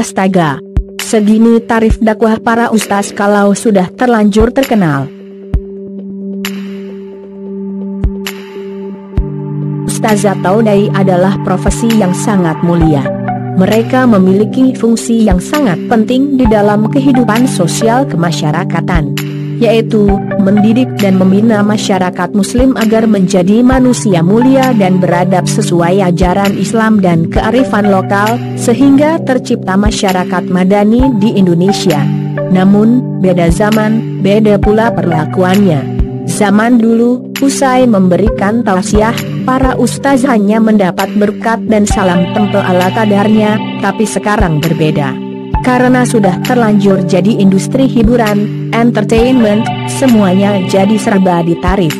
Astaga, segini tarif dakwah para ustaz kalau sudah terlanjur terkenal. Ustaz atau dai adalah profesi yang sangat mulia. Mereka memiliki fungsi yang sangat penting di dalam kehidupan sosial kemasyarakatan, yaitu mendidik dan membina masyarakat muslim agar menjadi manusia mulia dan beradab sesuai ajaran Islam dan kearifan lokal, sehingga tercipta masyarakat Madani di Indonesia. Namun, beda zaman, beda pula perlakuannya. Zaman dulu, usai memberikan tausiah, para ustaz hanya mendapat berkat dan salam tempel ala kadarnya, tapi sekarang berbeda. Karena sudah terlanjur jadi industri hiburan, entertainment, semuanya jadi serba ditarif.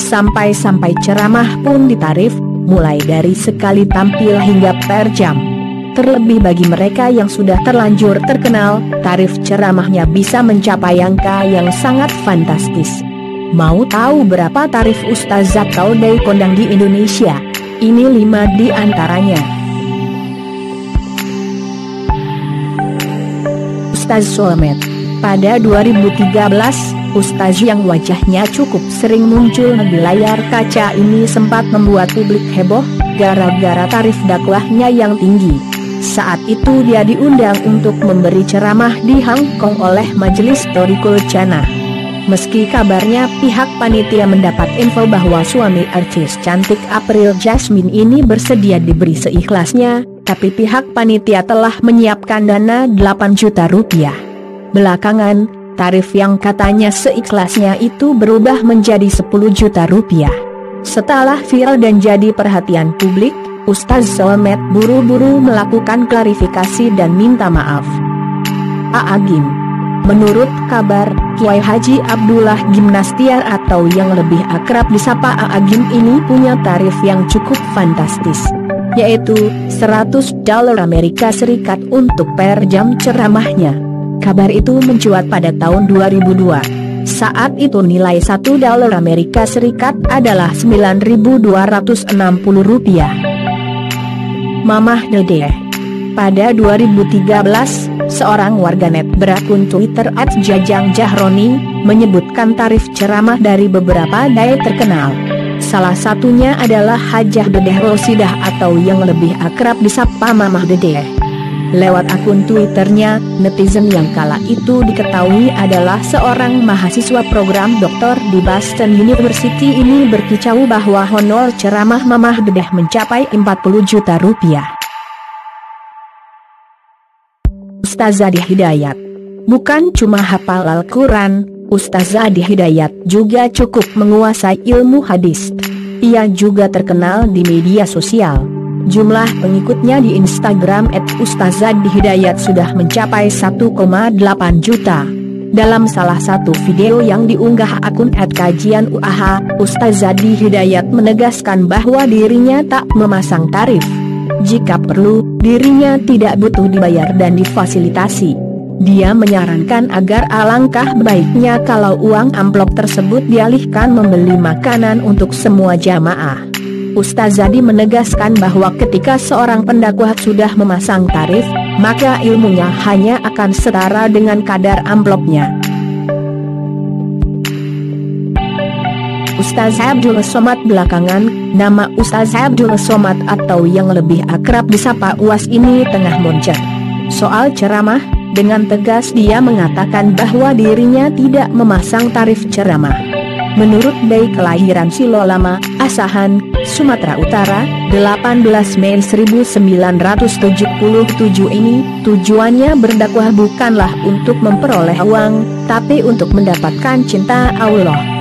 Sampai-sampai ceramah pun ditarif, mulai dari sekali tampil hingga per jam. Terlebih bagi mereka yang sudah terlanjur terkenal, tarif ceramahnya bisa mencapai angka yang sangat fantastis. Mau tahu berapa tarif ustaz atau dai kondang di Indonesia? Ini 5 di antaranya. Ustaz Solmed. Pada 2013, ustaz yang wajahnya cukup sering muncul di layar kaca ini sempat membuat publik heboh, gara-gara tarif dakwahnya yang tinggi. Saat itu dia diundang untuk memberi ceramah di Hong Kong oleh Majelis Torikul Cana. Meski kabarnya pihak panitia mendapat info bahwa suami artis cantik April Jasmine ini bersedia diberi seikhlasnya, tapi pihak panitia telah menyiapkan dana 8 juta rupiah. Belakangan, tarif yang katanya seikhlasnya itu berubah menjadi 10 juta rupiah. Setelah viral dan jadi perhatian publik, Ustaz Solmed buru-buru melakukan klarifikasi dan minta maaf. Aagim. Menurut kabar, Kyai Haji Abdullah Gimnastiar atau yang lebih akrab disapa Aagim ini punya tarif yang cukup fantastis, yaitu $100 Amerika Serikat untuk per jam ceramahnya. Kabar itu mencuat pada tahun 2002. Saat itu nilai $1 Amerika Serikat adalah Rp9.260. Mamah Dedeh. Pada 2013, seorang warganet berakun Twitter @jajangjahromi menyebutkan tarif ceramah dari beberapa dai terkenal. Salah satunya adalah Hajah Dedeh Rosidah atau yang lebih akrab disapa Mamah Dedeh. Lewat akun Twitternya, netizen yang kala itu diketahui adalah seorang mahasiswa program doktor di Boston University ini berkicau bahwa honor ceramah Mamah Dedeh mencapai Rp40 juta. Ustaz Adi Hidayat. Bukan cuma hafal Al-Quran, Ustaz Adi Hidayat juga cukup menguasai ilmu hadis. Ia juga terkenal di media sosial. Jumlah pengikutnya di Instagram @ustazdihidayat sudah mencapai 1,8 juta. Dalam salah satu video yang diunggah akun @kajian UAH, Ustaz Adi Hidayat menegaskan bahwa dirinya tak memasang tarif. Jika perlu, dirinya tidak butuh dibayar dan difasilitasi. Dia menyarankan agar alangkah baiknya kalau uang amplop tersebut dialihkan membeli makanan untuk semua jamaah. Ustaz Adi menegaskan bahwa ketika seorang pendakwah sudah memasang tarif, maka ilmunya hanya akan setara dengan kadar amplopnya. Ustaz Abdul Somad. Belakangan, nama Ustaz Abdul Somad atau yang lebih akrab disapa UAS ini tengah muncul. Soal ceramah, dengan tegas dia mengatakan bahwa dirinya tidak memasang tarif ceramah. Menurut dai kelahiran Silolama, Asahan, Sumatera Utara, 18 Mei 1977 ini, tujuannya berdakwah bukanlah untuk memperoleh uang, tapi untuk mendapatkan cinta Allah.